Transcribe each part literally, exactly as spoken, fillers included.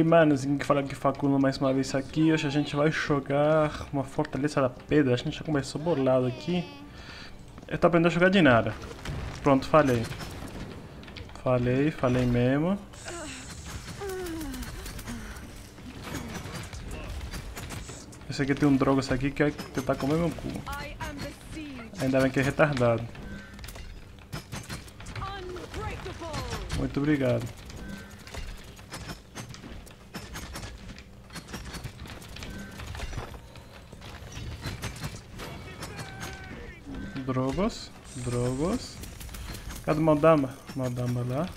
aí, mano, que fala que facula mais uma vez aqui. Hoje a gente vai jogar uma fortaleza da pedra. A gente já começou bolado aqui. Eu tô aprendendo a jogar de Inara. Pronto, falei. Falei, falei mesmo. Esse aqui tem um Drogoz aqui que vai tentar comer meu cu. Ainda bem que é retardado. Muito obrigado. Drogoz, Drogoz. Cadê o Mal'Damba? Mal'Damba lá.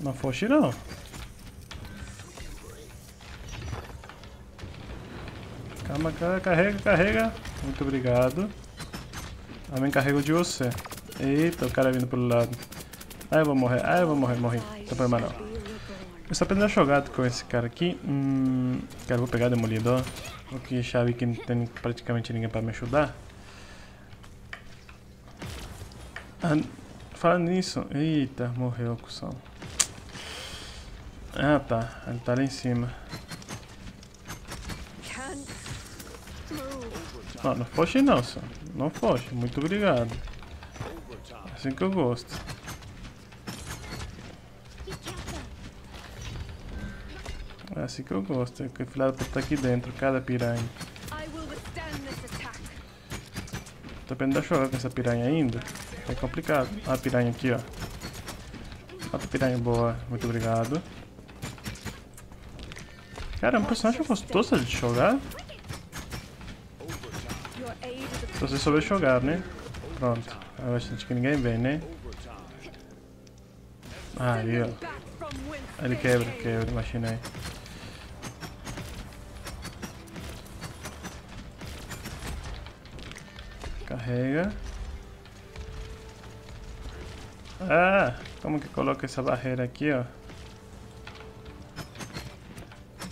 Não foge não. Calma, carrega, carrega. Muito obrigado. Eu me encarrego de você. Eita, o cara é vindo pelo lado. Ah, eu vou morrer, ah, eu vou morrer, morri. Tô pra mais não. Eu só aprendi a jogar com esse cara aqui. Hum, cara, vou pegar demolidor. Porque sabe que não tem praticamente ninguém pra me ajudar. Ah, falando nisso. Eita, morreu a cuzão. Ah tá, ele tá lá em cima. Não, não foge não, senhor. Não foge, muito obrigado. Assim que eu gosto. É assim que eu gosto, é que o filado tá aqui dentro, cada piranha. Tô aprendendo a chorar com essa piranha ainda. É complicado. Ah, a piranha aqui, ó. Outra piranha boa, muito obrigado. Cara, é um personagem gostoso de jogar. Se você souber jogar, né? Pronto. Eu acho que ninguém vem, né? Aí, ó. Ele quebra, quebra, imaginei. Carrega. Ah, como que coloca essa barreira aqui, ó?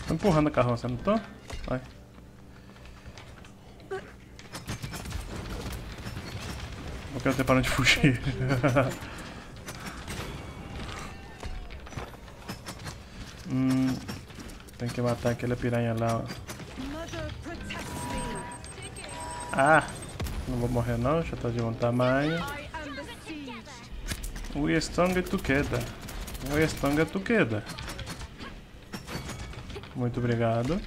Tô empurrando a carroça, não tô? Vai. Vou querer ter parado de fugir. hum, tem que matar aquela piranha lá, ó. Ah! Não vou morrer não, já tá de bom tamanho. We stronger together. We stronger together. Muito obrigado.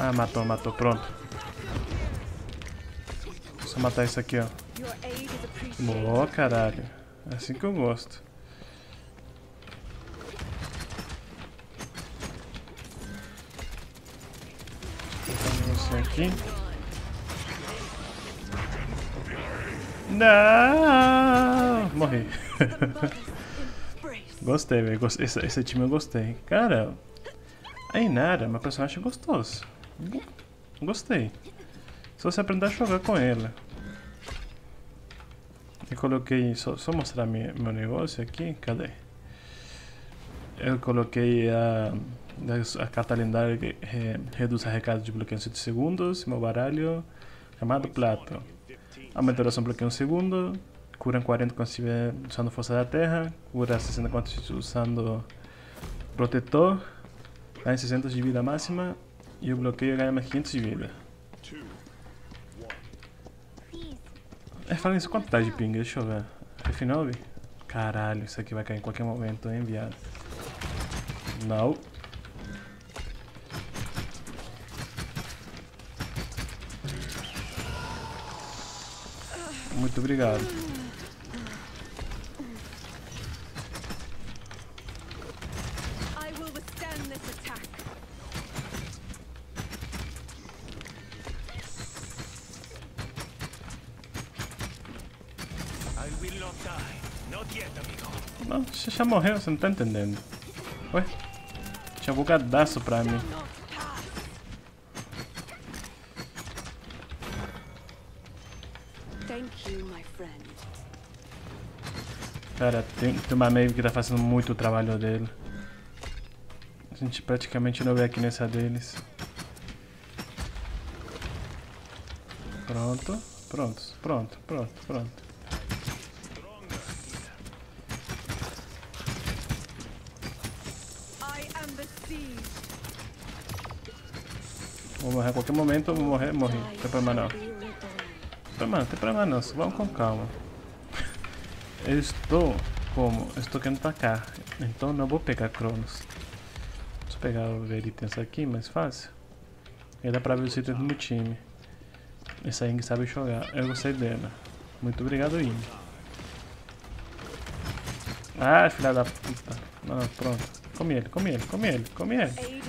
Ah, matou, matou, pronto. Só matar isso aqui, ó. Boa, caralho. É assim que eu gosto. Aqui. Não! Morri. Gostei, velho. Esse, esse time eu gostei. Cara, a Inara é uma personagem gostosa. Gostei. Só se aprender a jogar com ela. Eu coloquei. Só, só mostrar minha, meu negócio aqui. Cadê? Eu coloquei a. A carta lendária que re, reduz a recado de bloqueio em sete segundos. Meu baralho chamado Plato. Aumenta a duração de bloqueio em um segundo. Cura em quarenta quando estiver usando Força da Terra. Cura sessenta quando estiver usando Protetor. Ganha sessenta de vida máxima. E o bloqueio ganha mais quinhentos de vida. É, falando isso, quanto tá de ping? Deixa eu ver. F nove? Caralho, isso aqui vai cair em qualquer momento, hein, viado? Não. Muito obrigado. Não, você já morreu, você não tá entendendo. Ué? Tinha um bugadaço pra mim. Cara, tem, tem uma Maeve que tá fazendo muito o trabalho dele. A gente praticamente não vê aqui nessa deles. Pronto, pronto, pronto, pronto, pronto. Vou morrer a qualquer momento, eu vou morrer, morri. Não tem problema não. Não tem problema não, só vamos com calma. Eu estou como? Eu estou querendo atacar, então não vou pegar Cronos. Deixa eu pegar o itens aqui, mais fácil. Aí dá pra ver os itens do meu time. Essa Ying sabe jogar, eu gostei dela. Muito obrigado, Ying. Ah, filha da puta. Ah, pronto, come ele, come ele, come ele, come ele.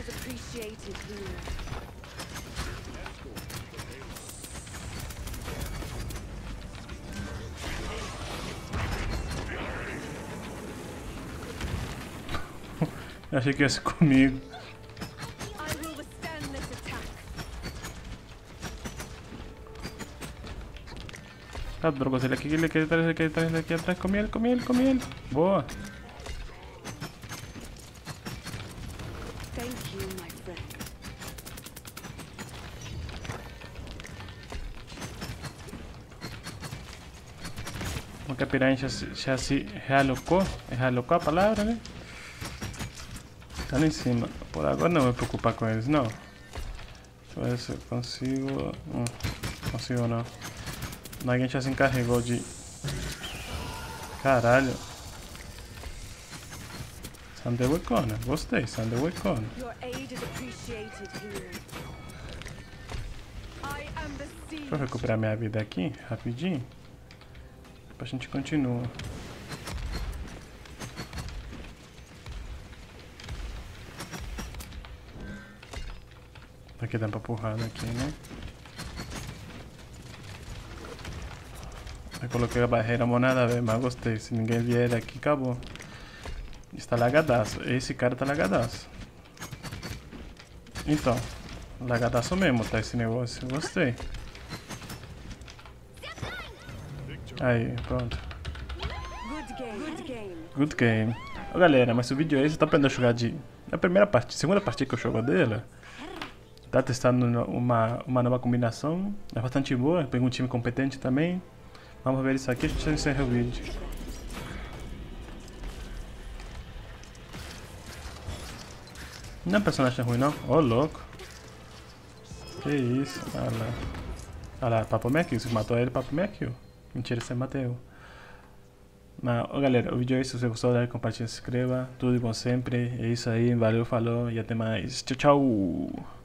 Eu achei que ia ser comigo. Tá, Drogoz, ele aqui, ele aqui atrás, ele atrás, aqui atrás. Come ele, come ele, come ele. Boa. Como que a piranha já se, já se realocou? Realocou a palavra, né? Tá lá em cima, por agora não vou preocupar com eles, não. Deixa eu ver se eu consigo. Hum, consigo não. Mas a gente já se encarregou de. Caralho. Sandeway Corner, gostei, Sandeway Corner. Deixa eu recuperar minha vida aqui, rapidinho. Depois a gente continua. Aqui dá pra porrada aqui, né? Eu coloquei a barreira monada, velho, mas gostei. Se ninguém vier daqui, acabou. Está lagadaço. Esse cara tá lagadaço. Então, lagadaço mesmo, tá? Esse negócio. Gostei. Aí, pronto. Good game. Ô, galera, mas se o vídeo é esse, tá aprendendo a jogar de... Na primeira parte, segunda partida que eu jogo dela... Tá testando uma, uma nova combinação, é bastante boa, peguei um time competente também. Vamos ver isso aqui, a gente encerra o vídeo. Não é um personagem ruim não, ô oh, louco. Que isso, olha lá. Olha lá, Papo Mecchio, você matou ele, Papo Mecchio. Mentira, você matou eu. Mas, oh, galera, o vídeo é isso, se você gostou, like, compartilha, se inscreva. Tudo bom sempre, é isso aí, valeu, falou e até mais. Tchau, tchau.